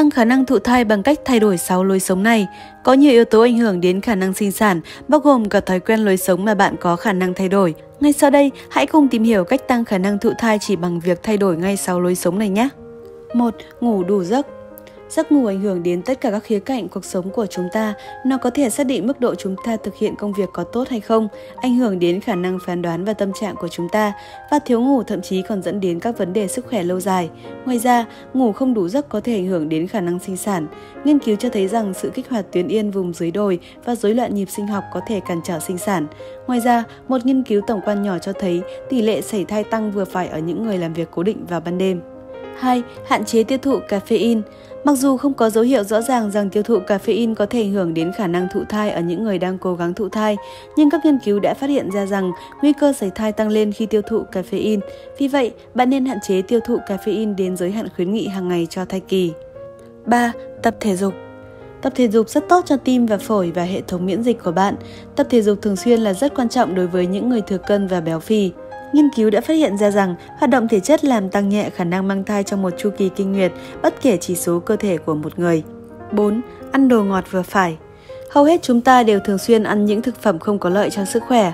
Tăng khả năng thụ thai bằng cách thay đổi 6 lối sống này. Có nhiều yếu tố ảnh hưởng đến khả năng sinh sản, bao gồm cả thói quen lối sống mà bạn có khả năng thay đổi. Ngay sau đây, hãy cùng tìm hiểu cách tăng khả năng thụ thai chỉ bằng việc thay đổi ngay 6 lối sống này nhé. 1. Ngủ đủ giấc. Giấc ngủ ảnh hưởng đến tất cả các khía cạnh cuộc sống của chúng ta. Nó có thể xác định mức độ chúng ta thực hiện công việc có tốt hay không, ảnh hưởng đến khả năng phán đoán và tâm trạng của chúng ta, và thiếu ngủ thậm chí còn dẫn đến các vấn đề sức khỏe lâu dài. Ngoài ra, ngủ không đủ giấc có thể ảnh hưởng đến khả năng sinh sản. Nghiên cứu cho thấy rằng sự kích hoạt tuyến yên vùng dưới đồi và rối loạn nhịp sinh học có thể cản trở sinh sản. Ngoài ra, một nghiên cứu tổng quan nhỏ cho thấy tỷ lệ sẩy thai tăng vừa phải ở những người làm việc cố định vào ban đêm. 2. Hạn chế tiêu thụ caffeine. Mặc dù không có dấu hiệu rõ ràng rằng tiêu thụ caffeine có thể ảnh hưởng đến khả năng thụ thai ở những người đang cố gắng thụ thai, nhưng các nghiên cứu đã phát hiện ra rằng nguy cơ sẩy thai tăng lên khi tiêu thụ caffeine. Vì vậy, bạn nên hạn chế tiêu thụ caffeine đến giới hạn khuyến nghị hàng ngày cho thai kỳ. 3. Tập thể dục. Tập thể dục rất tốt cho tim và phổi và hệ thống miễn dịch của bạn. Tập thể dục thường xuyên là rất quan trọng đối với những người thừa cân và béo phì. Nghiên cứu đã phát hiện ra rằng hoạt động thể chất làm tăng nhẹ khả năng mang thai trong một chu kỳ kinh nguyệt, bất kể chỉ số cơ thể của một người. 4. Ăn đồ ngọt vừa phải. Hầu hết chúng ta đều thường xuyên ăn những thực phẩm không có lợi cho sức khỏe.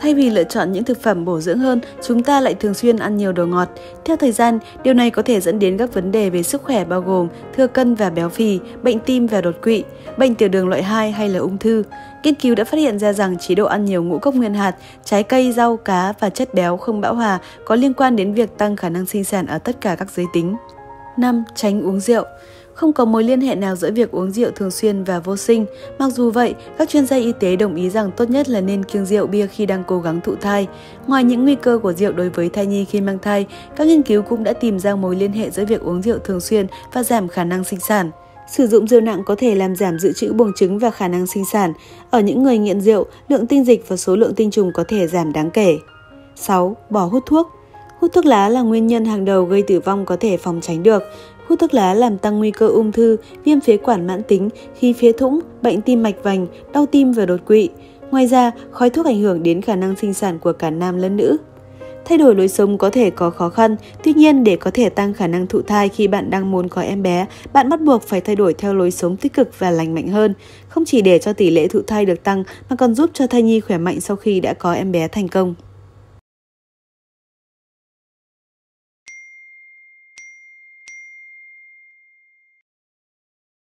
Thay vì lựa chọn những thực phẩm bổ dưỡng hơn, chúng ta lại thường xuyên ăn nhiều đồ ngọt. Theo thời gian, điều này có thể dẫn đến các vấn đề về sức khỏe bao gồm thừa cân và béo phì, bệnh tim và đột quỵ, bệnh tiểu đường loại 2 hay là ung thư. Nghiên cứu đã phát hiện ra rằng chế độ ăn nhiều ngũ cốc nguyên hạt, trái cây, rau, cá và chất béo không bão hòa có liên quan đến việc tăng khả năng sinh sản ở tất cả các giới tính. 5. Tránh uống rượu. Không có mối liên hệ nào giữa việc uống rượu thường xuyên và vô sinh. Mặc dù vậy, các chuyên gia y tế đồng ý rằng tốt nhất là nên kiêng rượu bia khi đang cố gắng thụ thai. Ngoài những nguy cơ của rượu đối với thai nhi khi mang thai, các nghiên cứu cũng đã tìm ra mối liên hệ giữa việc uống rượu thường xuyên và giảm khả năng sinh sản. Sử dụng rượu nặng có thể làm giảm dự trữ buồng trứng và khả năng sinh sản. Ở những người nghiện rượu, lượng tinh dịch và số lượng tinh trùng có thể giảm đáng kể. 6. Bỏ hút thuốc. Hút thuốc lá là nguyên nhân hàng đầu gây tử vong có thể phòng tránh được. Hút thuốc lá làm tăng nguy cơ ung thư, viêm phế quản mãn tính, khí phế thủng, bệnh tim mạch vành, đau tim và đột quỵ. Ngoài ra, khói thuốc ảnh hưởng đến khả năng sinh sản của cả nam lẫn nữ. Thay đổi lối sống có thể có khó khăn, tuy nhiên để có thể tăng khả năng thụ thai khi bạn đang muốn có em bé, bạn bắt buộc phải thay đổi theo lối sống tích cực và lành mạnh hơn, không chỉ để cho tỷ lệ thụ thai được tăng mà còn giúp cho thai nhi khỏe mạnh sau khi đã có em bé thành công.